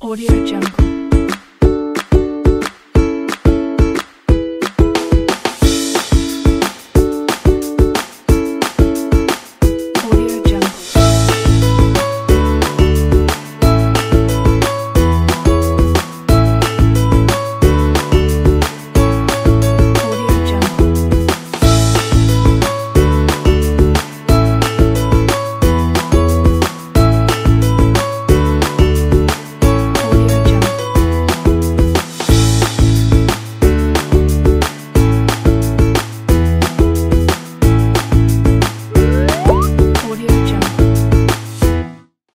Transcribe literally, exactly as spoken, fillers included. AudioJungle.